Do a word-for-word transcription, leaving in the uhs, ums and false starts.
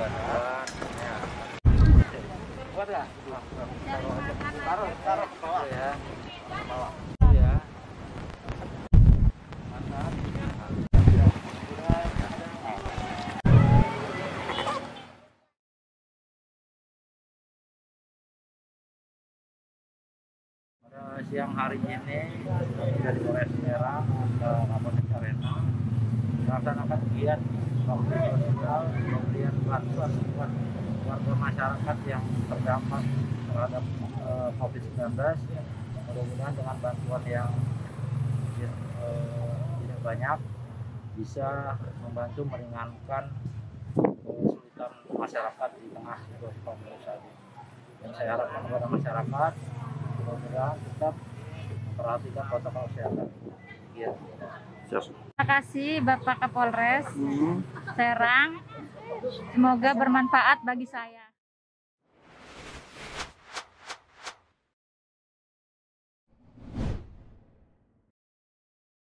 Kuat ya? Taruh, taruh ke bawah ya. Siang hari ini dari Kapolres Merah ke Kapolres Arena melaksanakan kegiatan bakti sosial pemberian bantuan buat warga masyarakat yang terdampak terhadap eh, COVID sembilan belas. Mudah-mudahan dengan bantuan yang eh, tidak banyak bisa membantu meringankan kesulitan masyarakat di tengah situasi pandemi saat ini. Yang saya harapkan kepada masyarakat, mudah-mudahan tetap memperhatikan protokol kesehatan. Ya. Terima kasih Bapak Kapolres Serang. Semoga bermanfaat bagi saya.